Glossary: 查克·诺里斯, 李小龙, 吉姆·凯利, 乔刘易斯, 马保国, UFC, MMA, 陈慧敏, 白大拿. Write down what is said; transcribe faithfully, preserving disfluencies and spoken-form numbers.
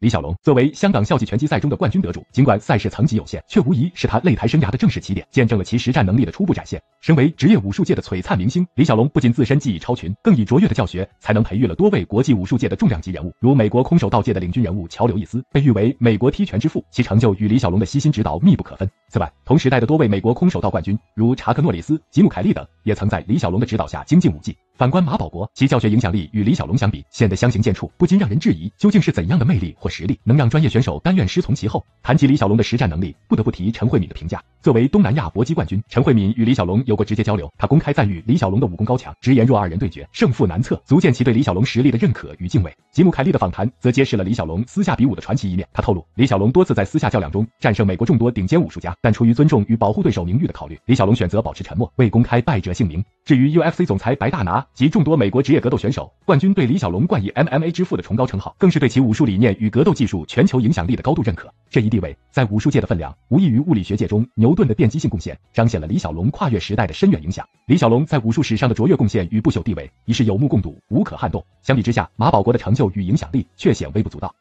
李小龙作为香港校际拳击赛中的冠军得主，尽管赛事层级有限，却无疑是他擂台生涯的正式起点，见证了其实战能力的初步展现。身为职业武术界的璀璨明星，李小龙不仅自身技艺超群，更以卓越的教学才能培育了多位国际武术界的重量级人物，如美国空手道界的领军人物乔刘易斯，被誉为美国踢拳之父，其成就与李小龙的悉心指导密不可分。此外，同时代的多位美国空手道冠军，如查克·诺里斯、吉姆·凯利等，也曾在李小龙的指导下精进武技。反观马保国，其教学影响力与李小龙相比显得相形见绌，不禁让人质疑究竟是怎样的魅力或实力能让专业选手甘愿师从其后。谈及李小龙的实战能力，不得不提陈慧敏的评价。作为东南亚搏击冠军，陈慧敏与李小龙有过直接交流，他公开赞誉李小龙的武功高强，直言若二人对决，胜负难测，足见其对李小龙实力的认可与敬畏。吉姆·凯利的访谈则揭示了李小龙私下比武的传奇一面，他透露，李小龙多次在私下较量中战胜美国众多顶尖武术家，但出于尊重与保护对手名誉的考虑，李小龙选择保持沉默，未公开败者姓名。至于 U F C 总裁白大拿及众多美国职业格斗选手，冠军对李小龙冠以 M M A 之父的崇高称号，更是对其武术理念与格斗技术全球影响力的高度认可。这一地位在武术界的分量，无异于物理学界中牛顿的奠基性贡献，彰显了李小龙跨越时代的深远影响。李小龙在武术史上的卓越贡献与不朽地位，已是有目共睹，无可撼动。相比之下，马保国的成就与影响力却显微不足道。